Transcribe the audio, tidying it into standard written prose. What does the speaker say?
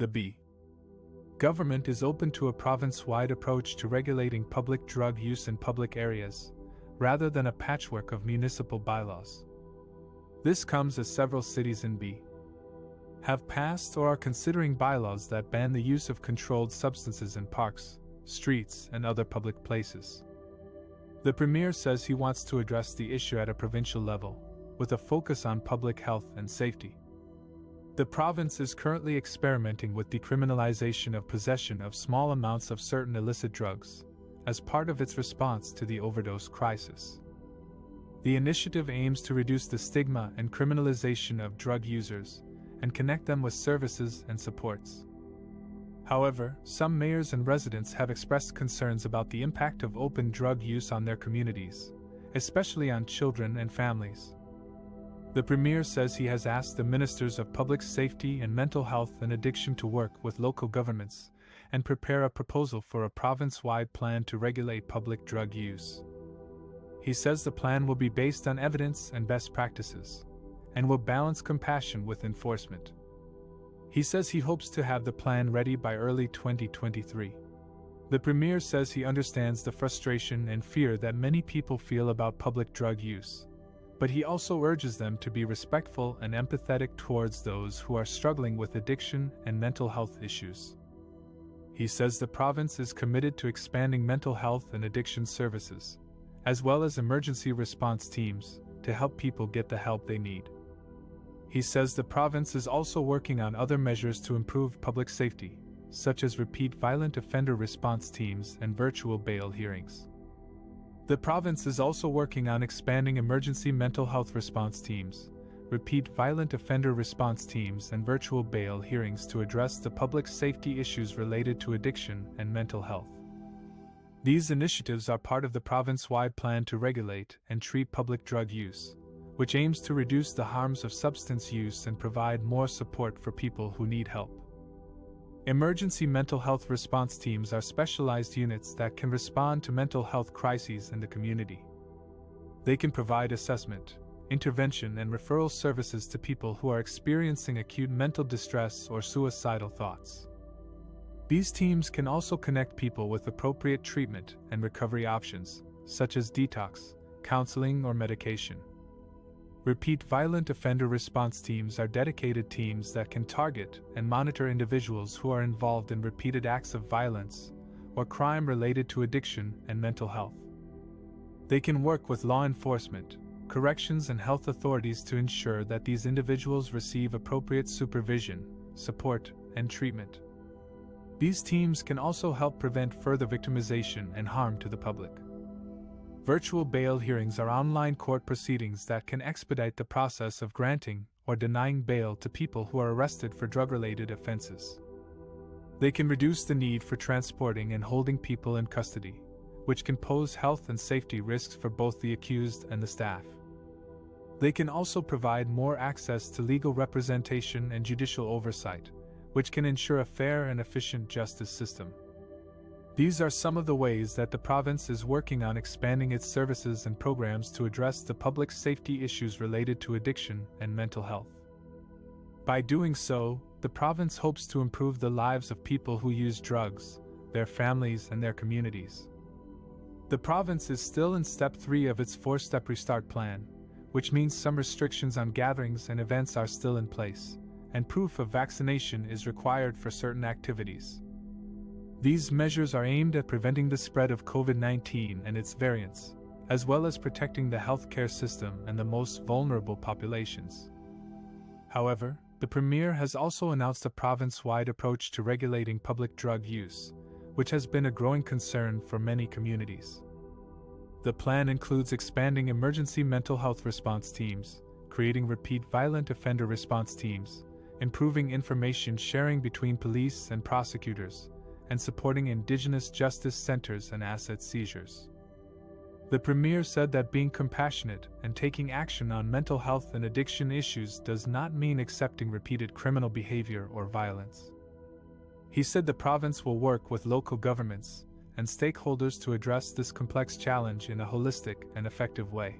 The B.C. government is open to a province-wide approach to regulating public drug use in public areas, rather than a patchwork of municipal bylaws. This comes as several cities in B.C. have passed or are considering bylaws that ban the use of controlled substances in parks, streets, and other public places. The Premier says he wants to address the issue at a provincial level, with a focus on public health and safety. The province is currently experimenting with decriminalization of possession of small amounts of certain illicit drugs, as part of its response to the overdose crisis. The initiative aims to reduce the stigma and criminalization of drug users, and connect them with services and supports. However, some mayors and residents have expressed concerns about the impact of open drug use on their communities, especially on children and families. The Premier says he has asked the Ministers of Public Safety and Mental Health and Addiction to work with local governments and prepare a proposal for a province-wide plan to regulate public drug use. He says the plan will be based on evidence and best practices, and will balance compassion with enforcement. He says he hopes to have the plan ready by early 2023. The Premier says he understands the frustration and fear that many people feel about public drug use, but he also urges them to be respectful and empathetic towards those who are struggling with addiction and mental health issues. He says the province is committed to expanding mental health and addiction services, as well as emergency response teams, to help people get the help they need. He says the province is also working on other measures to improve public safety, such as repeat violent offender response teams and virtual bail hearings. The province is also working on expanding emergency mental health response teams, repeat violent offender response teams and virtual bail hearings to address the public safety issues related to addiction and mental health. These initiatives are part of the province-wide plan to regulate and treat public drug use, which aims to reduce the harms of substance use and provide more support for people who need help. Emergency mental health response teams are specialized units that can respond to mental health crises in the community. They can provide assessment, intervention, and referral services to people who are experiencing acute mental distress or suicidal thoughts. These teams can also connect people with appropriate treatment and recovery options, such as detox, counseling, or medication. Repeat violent offender response teams are dedicated teams that can target and monitor individuals who are involved in repeated acts of violence or crime related to addiction and mental health. They can work with law enforcement, corrections, and health authorities to ensure that these individuals receive appropriate supervision, support, and treatment. These teams can also help prevent further victimization and harm to the public. Virtual bail hearings are online court proceedings that can expedite the process of granting or denying bail to people who are arrested for drug-related offenses. They can reduce the need for transporting and holding people in custody, which can pose health and safety risks for both the accused and the staff. They can also provide more access to legal representation and judicial oversight, which can ensure a fair and efficient justice system. These are some of the ways that the province is working on expanding its services and programs to address the public safety issues related to addiction and mental health. By doing so, the province hopes to improve the lives of people who use drugs, their families, and their communities. The province is still in step 3 of its 4-step restart plan, which means some restrictions on gatherings and events are still in place, and proof of vaccination is required for certain activities. These measures are aimed at preventing the spread of COVID-19 and its variants, as well as protecting the healthcare system and the most vulnerable populations. However, the Premier has also announced a province-wide approach to regulating public drug use, which has been a growing concern for many communities. The plan includes expanding emergency mental health response teams, creating repeat violent offender response teams, improving information sharing between police and prosecutors, and supporting Indigenous justice centers and asset seizures. The Premier said that being compassionate and taking action on mental health and addiction issues does not mean accepting repeated criminal behavior or violence. He said the province will work with local governments and stakeholders to address this complex challenge in a holistic and effective way.